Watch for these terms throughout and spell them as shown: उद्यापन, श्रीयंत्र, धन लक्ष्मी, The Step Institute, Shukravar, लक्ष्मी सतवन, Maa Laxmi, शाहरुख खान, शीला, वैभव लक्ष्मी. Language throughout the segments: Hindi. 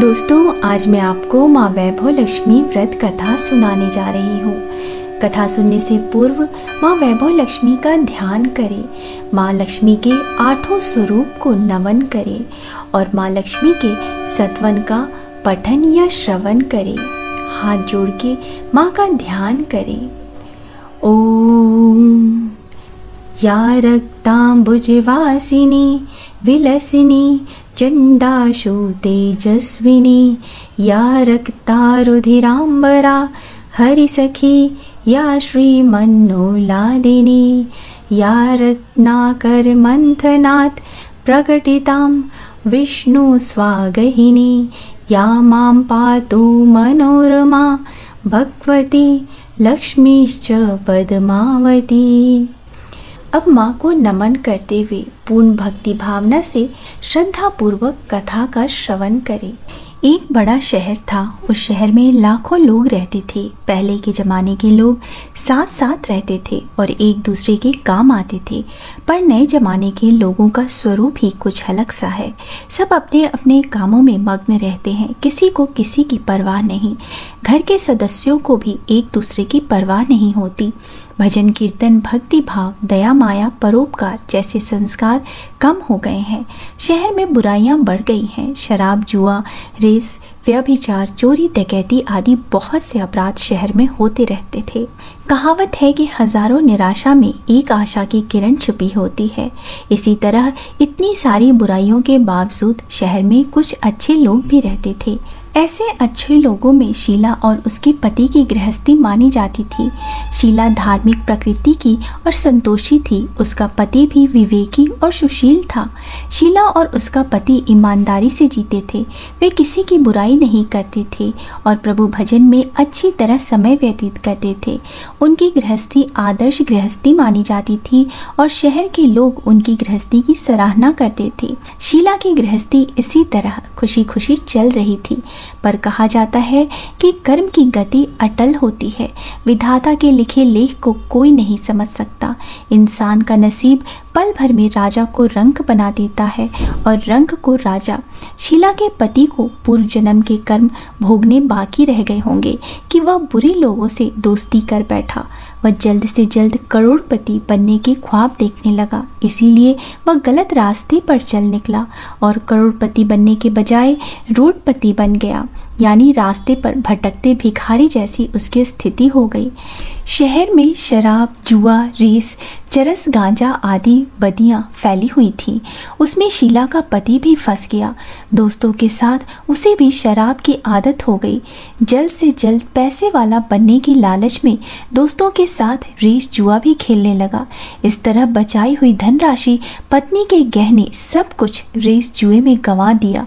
दोस्तों, आज मैं आपको माँ वैभव लक्ष्मी व्रत कथा सुनाने जा रही हूँ। कथा सुनने से पूर्व माँ वैभव लक्ष्मी का ध्यान करें, माँ लक्ष्मी के आठों स्वरूप को नमन करें और माँ लक्ष्मी के सतवन का पठन या श्रवण करें। हाथ जोड़ के माँ का ध्यान करें। ओम या रक्ताम्बुजवासिनी विलसिनी चंडाशु तेजस्विनी या रक्तारुधिराम्बरा हरिसखी या श्रीमन्नोलादिनी या रत्नाकरमन्थनात् प्रकटितां विष्णुस्वागहिनी या मां पातु मनोरमा भगवती लक्ष्मीश्च पद्मावती। अब माँ को नमन करते हुए पूर्ण भक्ति भावना से श्रद्धापूर्वक कथा का श्रवण करें। एक बड़ा शहर था। उस शहर में लाखों लोग रहते थे। पहले के ज़माने के लोग साथ साथ रहते थे और एक दूसरे के काम आते थे, पर नए ज़माने के लोगों का स्वरूप ही कुछ अलग सा है। सब अपने अपने कामों में मग्न रहते हैं, किसी को किसी की परवाह नहीं। घर के सदस्यों को भी एक दूसरे की परवाह नहीं होती। भजन कीर्तन, भक्ति भाव, दया माया, परोपकार जैसे संस्कार कम हो गए हैं। शहर में बुराइयां बढ़ गई हैं। शराब, जुआ, रेस, व्यभिचार, चोरी, डकैती आदि बहुत से अपराध शहर में होते रहते थे। कहावत है कि हजारों निराशा में एक आशा की किरण छुपी होती है। इसी तरह इतनी सारी बुराइयों के बावजूद शहर में कुछ अच्छे लोग भी रहते थे। ऐसे अच्छे लोगों में शीला और उसके पति की गृहस्थी मानी जाती थी। शीला धार्मिक प्रकृति की और संतोषी थी। उसका पति भी विवेकी और सुशील था। शीला और उसका पति ईमानदारी से जीते थे। वे किसी की बुराई नहीं करते थे और प्रभु भजन में अच्छी तरह समय व्यतीत करते थे। उनकी गृहस्थी आदर्श गृहस्थी मानी जाती थी और शहर के लोग उनकी गृहस्थी की सराहना करते थे। शीला की गृहस्थी इसी तरह खुशी खुशी चल रही थी, पर कहा जाता है कि कर्म की गति अटल होती है। विधाता के लिखे लेख को कोई नहीं समझ सकता। इंसान का नसीब पल भर में राजा को रंक बना देता है और रंक को राजा। शीला के पति को पूर्व जन्म के कर्म भोगने बाकी रह गए होंगे कि वह बुरे लोगों से दोस्ती कर बैठा। वह जल्द से जल्द करोड़पति बनने के ख्वाब देखने लगा, इसीलिए वह गलत रास्ते पर चल निकला और करोड़पति बनने के बजाय रोडपति बन गया, यानी रास्ते पर भटकते भिखारी जैसी उसकी स्थिति हो गई। शहर में शराब, जुआ, रेस, चरस, गांजा आदि बदियां फैली हुई थीं। उसमें शीला का पति भी फंस गया। दोस्तों के साथ उसे भी शराब की आदत हो गई। जल्द से जल्द पैसे वाला बनने की लालच में दोस्तों के साथ रेस, जुआ भी खेलने लगा। इस तरह बचाई हुई धनराशि, पत्नी के गहने, सब कुछ रेस जुए में गंवा दिया।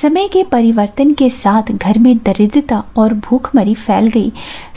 समय के परिवर्तन के साथ घर में दरिद्रता और भूखमरी फैल गई।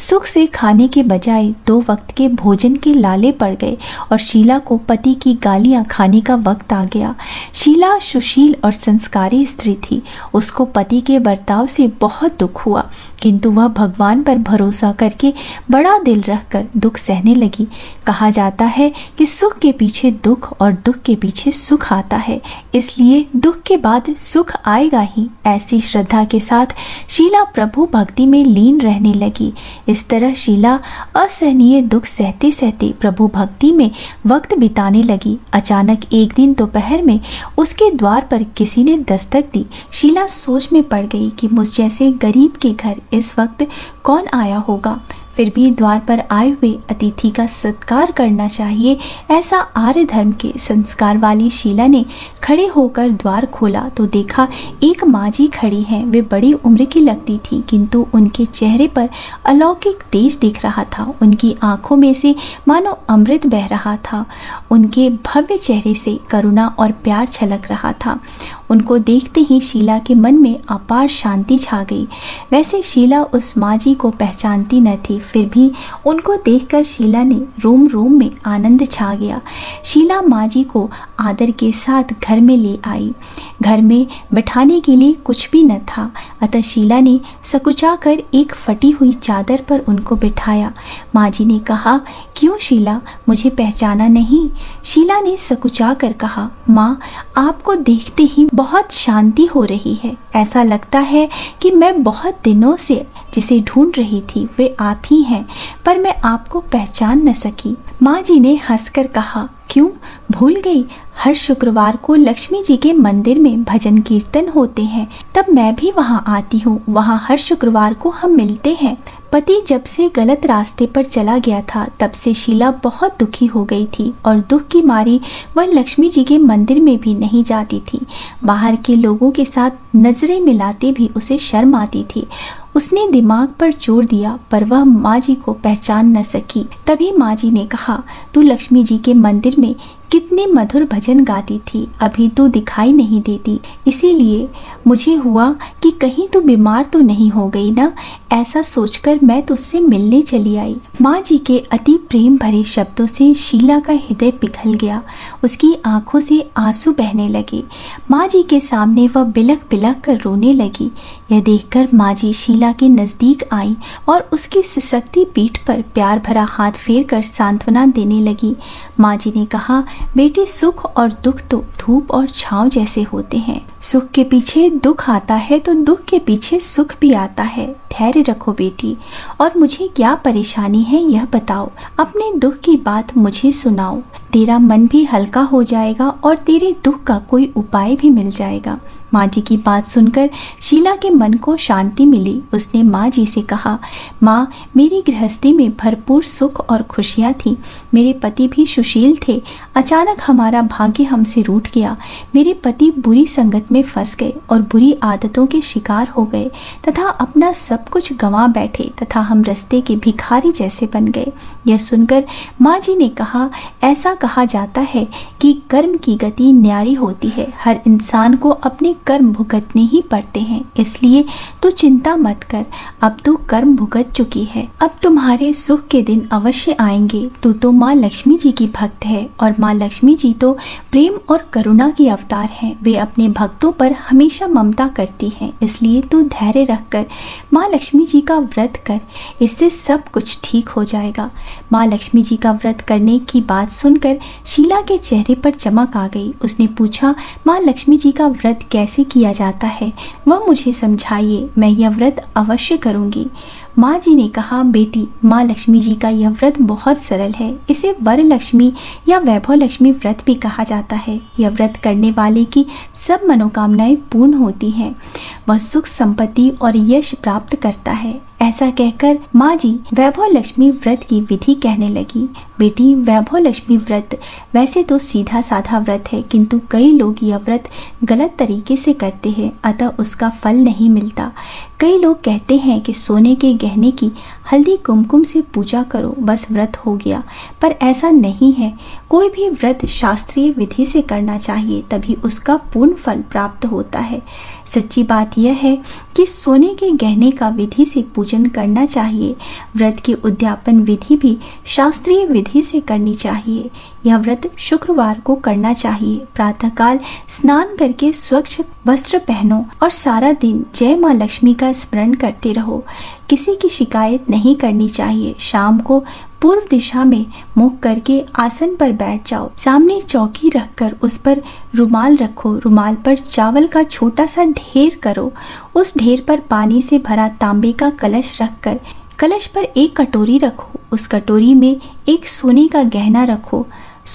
सुख से खाने के बजाय दो वक्त के भोजन के लाले पड़ गए और शीला को पति की गालियां खाने का वक्त आ गया। शीला सुशील और संस्कारी स्त्री थी। उसको पति के बर्ताव से बहुत दुख हुआ, किंतु वह भगवान पर भरोसा करके बड़ा दिल रखकर दुख सहने लगी। कहा जाता है कि सुख के पीछे दुख और दुख के पीछे सुख आता है, इसलिए दुख के बाद सुख आएगा ही। ऐसी श्रद्धा के साथ शीला प्रभु भक्ति में लीन रहने लगी। इस तरह शीला असहनीय दुख सहते सहते प्रभु भक्ति में वक्त बिताने लगी। अचानक एक दिन दोपहर में उसके द्वार पर किसी ने दस्तक दी। शीला सोच में पड़ गई कि मुझ जैसे गरीब के घर इस वक्त कौन आया होगा। फिर भी द्वार पर आए हुए अतिथि का सत्कार करना चाहिए, ऐसा आर्य धर्म के संस्कार वाली शीला ने खड़े होकर द्वार खोला तो देखा एक माँ जी खड़ी हैं। वे बड़ी उम्र की लगती थी, किंतु उनके चेहरे पर अलौकिक तेज दिख रहा था। उनकी आंखों में से मानो अमृत बह रहा था। उनके भव्य चेहरे से करुणा और प्यार छलक रहा था। उनको देखते ही शीला के मन में अपार शांति छा गई। वैसे शीला उस माँ जी को पहचानती न थी, फिर भी उनको देखकर शीला ने रोम रोम में आनंद छा गया। शीला माँ जी को आदर के साथ घर में ले आई। घर में बैठाने के लिए कुछ भी न था, अतः शीला ने सकुचाकर एक फटी हुई चादर पर उनको बिठाया। माँ जी ने कहा, क्यों शीला, मुझे पहचाना नहीं? शीला ने सकुचाकर कहा, माँ, आपको देखते ही बहुत शांति हो रही है। ऐसा लगता है कि मैं बहुत दिनों से जिसे ढूंढ रही थी वे आप ही हैं, पर मैं आपको पहचान न सकी। माँ जी ने हंसकर कहा, क्यों भूल गई? हर शुक्रवार को लक्ष्मी जी के मंदिर में भजन कीर्तन होते हैं, तब मैं भी वहाँ आती हूँ। वहाँ हर शुक्रवार को हम मिलते हैं। पति जब से गलत रास्ते पर चला गया था तब से शीला बहुत दुखी हो गई थी और दुख की मारी वह लक्ष्मी जी के मंदिर में भी नहीं जाती थी। बाहर के लोगों के साथ नजरें मिलाते भी उसे शर्म आती थी। उसने दिमाग पर जोर दिया पर वह माँ जी को पहचान न सकी। तभी माँ जी ने कहा, तू लक्ष्मी जी के मंदिर में कितने मधुर भजन गाती थी, अभी तू दिखाई नहीं देती। इसीलिए मुझे हुआ कि कहीं तू बीमार तो नहीं हो गई ना, ऐसा सोचकर मैं तुझसे मिलने चली आई। माँ जी के अति प्रेम भरे शब्दों से शीला का हृदय पिघल गया। उसकी आंखों से आंसू बहने लगे। माँ जी के सामने वह बिलख बिलख कर रोने लगी। यह देखकर माँ जी शीला के नजदीक आई और उसकी सिसकती पीठ पर प्यार भरा हाथ फेर कर सांत्वना देने लगी। माँ जी ने कहा, बेटी सुख और दुख तो धूप और छांव जैसे होते हैं। सुख के पीछे दुख आता है तो दुख के पीछे सुख भी आता है। धैर्य रखो बेटी, और मुझे क्या परेशानी है यह बताओ। अपने दुख की बात मुझे सुनाओ, तेरा मन भी हल्का हो जाएगा और तेरे दुख का कोई उपाय भी मिल जाएगा। माँ जी की बात सुनकर शीला के मन को शांति मिली। उसने माँ जी से कहा, माँ मेरी गृहस्थी में भरपूर सुख और खुशियाँ थी। मेरे पति भी सुशील थे। अचानक हमारा भाग्य हमसे रूठ गया। मेरे पति बुरी संगत में फंस गए और बुरी आदतों के शिकार हो गए तथा अपना सब कुछ गंवा बैठे तथा हम रास्ते के भिखारी जैसे बन गए। यह सुनकर माँ जी ने कहा, ऐसा कहा जाता है कि कर्म की गति न्यारी होती है। हर इंसान को अपने कर्म भुगतने ही पड़ते हैं, इसलिए तो चिंता मत कर। अब तो कर्म भुगत चुकी है, अब तुम्हारे सुख के दिन अवश्य आएंगे। तू तो माँ लक्ष्मी जी की भक्त है और माँ लक्ष्मी जी तो प्रेम और करुणा की अवतार हैं। वे अपने भक्तों पर हमेशा ममता करती हैं, इसलिए तू धैर्य रखकर माँ लक्ष्मी जी का व्रत कर, इससे सब कुछ ठीक हो जाएगा। माँ लक्ष्मी जी का व्रत करने की बात सुनकर शीला के चेहरे पर चमक आ गई। उसने पूछा, माँ लक्ष्मी जी का व्रत कैसे किया जाता है, वह मुझे समझाइए, मैं यह व्रत अवश्य करूंगी। माँ जी ने कहा, बेटी माँ लक्ष्मी जी का यह व्रत बहुत सरल है। इसे वर लक्ष्मी या वैभव लक्ष्मी व्रत भी कहा जाता है। यह व्रत करने वाले की सब मनोकामनाएं पूर्ण होती हैं। वह सुख संपत्ति और यश प्राप्त करता है। ऐसा कहकर माँ जी वैभव लक्ष्मी व्रत की विधि कहने लगी। बेटी वैभव लक्ष्मी व्रत वैसे तो सीधा साधा व्रत है, किंतु कई लोग यह व्रत गलत तरीके से करते हैं, अतः उसका फल नहीं मिलता। कई लोग कहते हैं कि सोने के गहने की हल्दी कुमकुम से पूजा करो, बस व्रत हो गया, पर ऐसा नहीं है। कोई भी व्रत शास्त्रीय विधि से करना चाहिए, तभी उसका पूर्ण फल प्राप्त होता है। सच्ची बात यह है कि सोने के गहने का विधि से पूजन करना चाहिए। व्रत की उद्यापन विधि भी शास्त्रीय विधि से करनी चाहिए। यह व्रत शुक्रवार को करना चाहिए। प्रातःकाल स्नान करके स्वच्छ वस्त्र पहनो और सारा दिन जय माँ लक्ष्मी का स्मरण करते रहो। किसी की शिकायत नहीं करनी चाहिए। शाम को पूर्व दिशा में मुख करके आसन पर बैठ जाओ। सामने चौकी रखकर उस पर रुमाल रखो। रुमाल पर चावल का छोटा सा ढेर करो। उस ढेर पर पानी से भरा तांबे का कलश रखकर कलश पर एक कटोरी रखो। उस कटोरी में एक सोने का गहना रखो।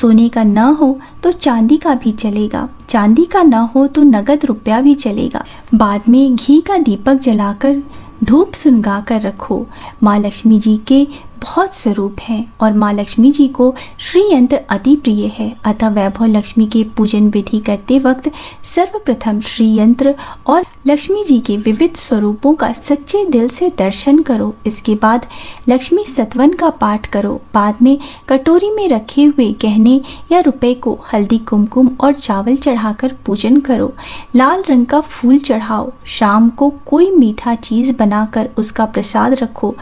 सोने का ना हो तो चांदी का भी चलेगा, चांदी का ना हो तो नगद रुपया भी चलेगा। बाद में घी का दीपक जलाकर धूप सुनगा कर रखो। माँ लक्ष्मी जी के बहुत स्वरूप हैं और माँ लक्ष्मी जी को श्रीयंत्र अति प्रिय है, अतः वैभव लक्ष्मी के पूजन विधि करते वक्त सर्वप्रथम श्रीयंत्र और लक्ष्मी जी के विविध स्वरूपों का सच्चे दिल से दर्शन करो। इसके बाद लक्ष्मी सतवन का पाठ करो। बाद में कटोरी में रखे हुए गहने या रुपए को हल्दी कुमकुम और चावल चढ़ाकर पूजन करो। लाल रंग का फूल चढ़ाओ। शाम को कोई मीठा चीज बनाकर उसका प्रसाद रखो।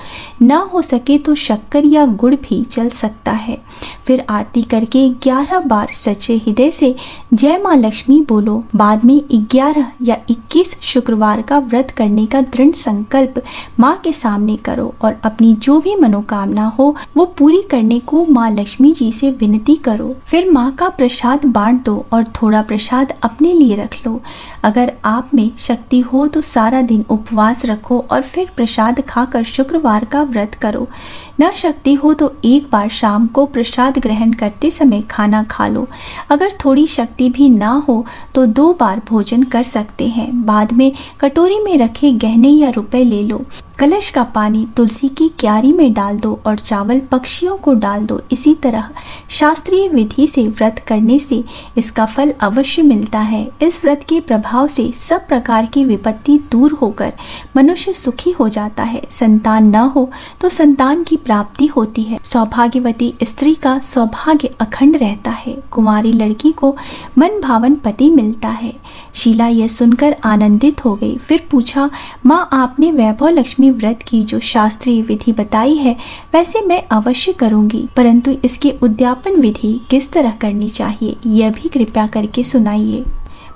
ना हो सके तो शक्कर या गुड़ भी चल सकता है। फिर आरती करके 11 बार सच्चे हृदय से जय मां लक्ष्मी बोलो। बाद में 11 या 21 शुक्रवार का व्रत करने का दृढ़ संकल्प मां के सामने करो और अपनी जो भी मनोकामना हो वो पूरी करने को मां लक्ष्मी जी से विनती करो। फिर मां का प्रसाद बांट दो और थोड़ा प्रसाद अपने लिए रख लो। अगर आप में शक्ति हो तो सारा दिन उपवास रखो और फिर प्रसाद खाकर शुक्रवार का व्रत करो। ना शक्ति हो तो एक बार शाम को प्रसाद ग्रहण करते समय खाना खा लो। अगर थोड़ी शक्ति भी ना हो तो 2 बार भोजन कर सकते हैं। बाद में कटोरी में रखे गहने या रुपए ले लो। कलश का पानी तुलसी की क्यारी में डाल दो और चावल पक्षियों को डाल दो। इसी तरह शास्त्रीय विधि से व्रत करने से इसका फल अवश्य मिलता है। इस व्रत के प्रभाव से सब प्रकार की विपत्ति दूर होकर मनुष्य सुखी हो जाता है। संतान न हो तो संतान की प्राप्ति होती है। सौभाग्यवती स्त्री का सौभाग्य अखंड रहता है। कुंवारी लड़की को मन भावन पति मिलता है। शीला यह सुनकर आनंदित हो गई। फिर पूछा, माँ आपने वैभव लक्ष्मी व्रत की जो शास्त्रीय विधि बताई है वैसे मैं अवश्य करूंगी, परंतु इसके उद्यापन विधि किस तरह करनी चाहिए यह भी कृपया करके सुनाइए।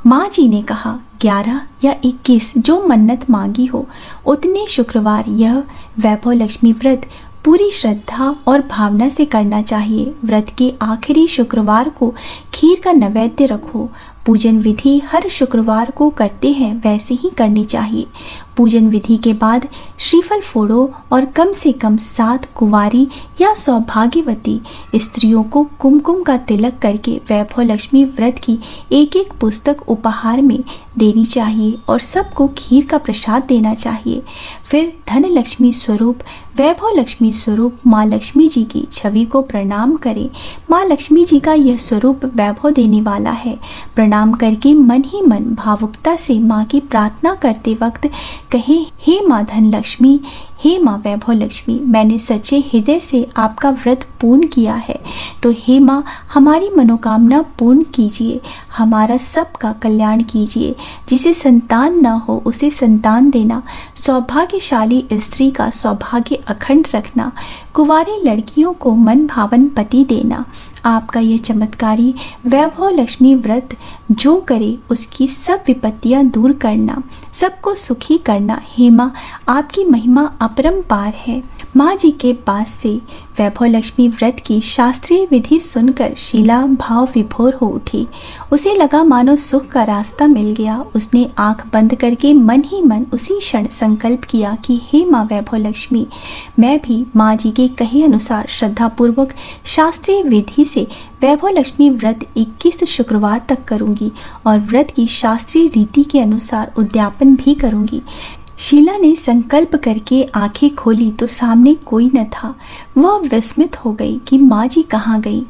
माँ जी ने कहा, 11 या 21 जो मन्नत मांगी हो उतने शुक्रवार यह वैभव लक्ष्मी व्रत पूरी श्रद्धा और भावना से करना चाहिए। व्रत के आखिरी शुक्रवार को खीर का नैवेद्य रखो। पूजन विधि हर शुक्रवार को करते हैं वैसे ही करनी चाहिए। पूजन विधि के बाद श्रीफल फोड़ो और कम से कम 7 कुंवारी या सौभाग्यवती स्त्रियों को कुमकुम का तिलक करके वैभव लक्ष्मी व्रत की 1-1 पुस्तक उपहार में देनी चाहिए और सबको खीर का प्रसाद देना चाहिए। फिर धन लक्ष्मी स्वरूप वैभव लक्ष्मी स्वरूप माँ लक्ष्मी जी की छवि को प्रणाम करें। माँ लक्ष्मी जी का यह स्वरूप वैभव देने वाला है। प्रणाम करके मन ही मन भावुकता से माँ की प्रार्थना करते वक्त कहे, हे माँ धन लक्ष्मी, हे माँ वैभव लक्ष्मी, मैंने सच्चे हृदय से आपका व्रत पूर्ण किया है, तो हे माँ हमारी मनोकामना पूर्ण कीजिए, हमारा सबका कल्याण कीजिए। जिसे संतान ना हो उसे संतान देना, सौभाग्यशाली स्त्री का सौभाग्य अखंड रखना, कुंवारी लड़कियों को मन भावन पति देना। आपका यह चमत्कारी वैभव लक्ष्मी व्रत जो करे उसकी सब विपत्तियां दूर करना, सबको सुखी करना। हे माँ आपकी महिमा अपरंपार है। माँ जी के पास से वैभव लक्ष्मी व्रत की शास्त्रीय विधि सुनकर शीला भाव विभोर हो उठी। उसे लगा मानो सुख का रास्ता मिल गया। उसने आंख बंद करके मन ही मन उसी क्षण संकल्प किया कि हे माँ वैभव लक्ष्मी, मैं भी माँ जी के कहे अनुसार श्रद्धापूर्वक शास्त्रीय विधि से वैभव लक्ष्मी व्रत 21 शुक्रवार तक करूंगी और व्रत की शास्त्रीय रीति के अनुसार उद्यापन भी करूंगी। शीला ने संकल्प करके आंखें खोली तो सामने कोई न था। वह विस्मित हो गई कि माँ जी कहाँ गई।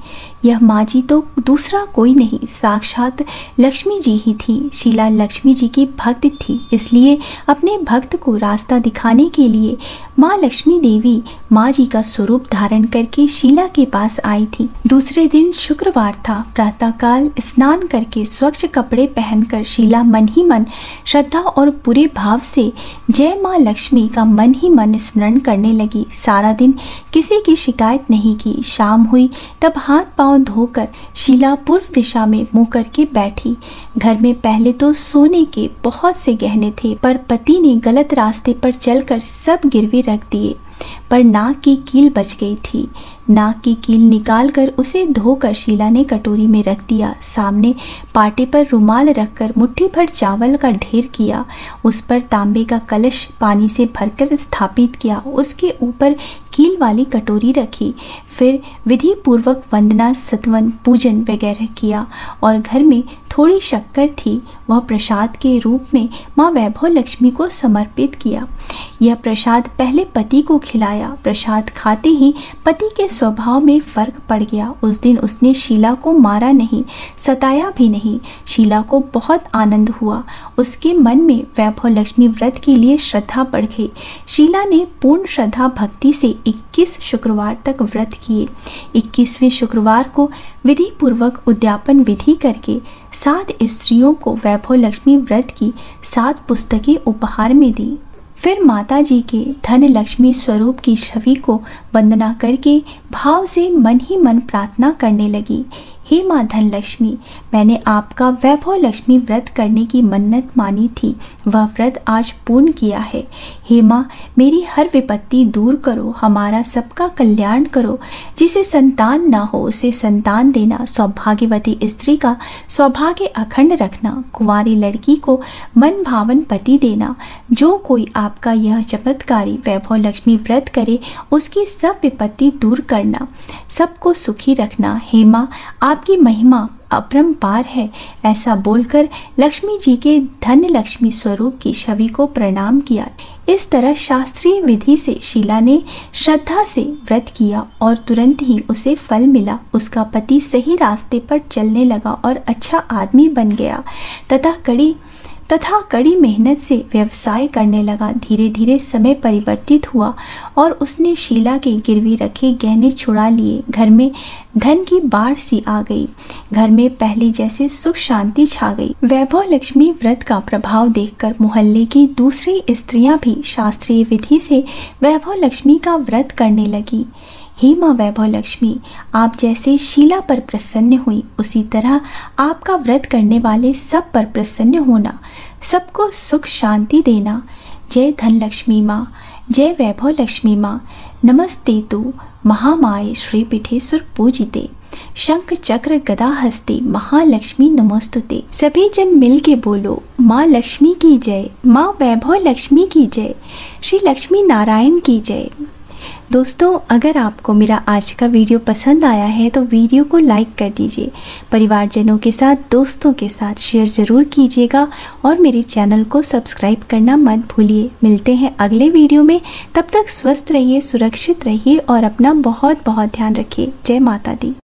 यह माँ जी तो दूसरा कोई नहीं, साक्षात लक्ष्मी जी ही थी। शीला लक्ष्मी जी की भक्त थी, इसलिए अपने भक्त को रास्ता दिखाने के लिए माँ लक्ष्मी देवी माँ जी का स्वरूप धारण करके शीला के पास आई थी। दूसरे दिन शुक्रवार था। प्रातःकाल स्नान करके स्वच्छ कपड़े पहनकर शीला मन ही मन श्रद्धा और पूरे भाव से जय माँ लक्ष्मी का मन ही मन स्मरण करने लगी। सारा दिन किसी की शिकायत नहीं की। शाम हुई तब हाथ पांव धोकर शीला पूर्व दिशा में मुंह करके बैठी। घर में पहले तो सोने के बहुत से गहने थे, पर पति ने गलत रास्ते पर चलकर सब गिरवी रख दिए, पर नाक की कील बच गई थी। नाक की कील निकालकर उसे धोकर शीला ने कटोरी में रख दिया। सामने पाटे पर रुमाल रखकर मुट्ठी भर चावल का ढेर किया। उस पर तांबे का कलश पानी से भरकर स्थापित किया। उसके ऊपर कील वाली कटोरी रखी। फिर विधि पूर्वक वंदना सतवन पूजन वगैरह किया और घर में थोड़ी शक्कर थी वह प्रसाद के रूप में माँ वैभव लक्ष्मी को समर्पित किया। यह प्रसाद पहले पति को खिलाया। प्रसाद खाते ही पति के स्वभाव में फर्क पड़ गया। उस दिन उसने शीला को मारा नहीं, सताया भी नहीं। शीला को बहुत आनंद हुआ। उसके मन में वैभव लक्ष्मी व्रत के लिए श्रद्धा बढ़ गई। शीला ने पूर्ण श्रद्धा भक्ति से 21 शुक्रवार तक व्रत किए। 21वें शुक्रवार को विधि पूर्वक उद्यापन विधि करके 7 स्त्रियों को वैभव लक्ष्मी व्रत की 7 पुस्तकें उपहार में दी। फिर माता जी के धन लक्ष्मी स्वरूप की छवि को वंदना करके भाव से मन ही मन प्रार्थना करने लगी। हे माँ धन लक्ष्मी, मैंने आपका वैभव लक्ष्मी व्रत करने की मन्नत मानी थी, वह व्रत आज पूर्ण किया है। हे माँ, मेरी हर विपत्ति दूर करो, हमारा सबका कल्याण करो। जिसे संतान ना हो उसे संतान देना, सौभाग्यवती स्त्री का सौभाग्य अखंड रखना, कुंवारी लड़की को मन भावन पति देना। जो कोई आपका यह चमत्कारी वैभव लक्ष्मी व्रत करे उसकी सब विपत्ति दूर करना, सबको सुखी रखना। हे माँ, आपकी महिमा अपरंपार है। ऐसा बोलकर लक्ष्मी जी के धन लक्ष्मी स्वरूप की छवि को प्रणाम किया। इस तरह शास्त्रीय विधि से शीला ने श्रद्धा से व्रत किया और तुरंत ही उसे फल मिला। उसका पति सही रास्ते पर चलने लगा और अच्छा आदमी बन गया तथा कड़ी मेहनत से व्यवसाय करने लगा। धीरे धीरे समय परिवर्तित हुआ और उसने शीला के गिरवी रखे गहने छुड़ा लिए। घर में धन की बाढ़ सी आ गई। घर में पहले जैसे सुख शांति छा गई। वैभव लक्ष्मी व्रत का प्रभाव देखकर मोहल्ले की दूसरी स्त्रियां भी शास्त्रीय विधि से वैभव लक्ष्मी का व्रत करने लगी। हे माँ वैभव लक्ष्मी, आप जैसे शीला पर प्रसन्न हुई उसी तरह आपका व्रत करने वाले सब पर प्रसन्न होना, सबको सुख शांति देना। जय धन लक्ष्मी माँ, जय वैभव लक्ष्मी माँ। नमस्ते तु महामाये श्री पीठेश्वर पूजिते, शंख चक्र गदा हस्ते महालक्ष्मी नमोस्तुते। सभी जन मिल के बोलो माँ लक्ष्मी की जय, माँ वैभव लक्ष्मी की जय, श्री लक्ष्मी नारायण की जय। दोस्तों, अगर आपको मेरा आज का वीडियो पसंद आया है तो वीडियो को लाइक कर दीजिए, परिवारजनों के साथ, दोस्तों के साथ शेयर ज़रूर कीजिएगा और मेरे चैनल को सब्सक्राइब करना मत भूलिए। मिलते हैं अगले वीडियो में, तब तक स्वस्थ रहिए, सुरक्षित रहिए और अपना बहुत बहुत ध्यान रखिए। जय माता दी।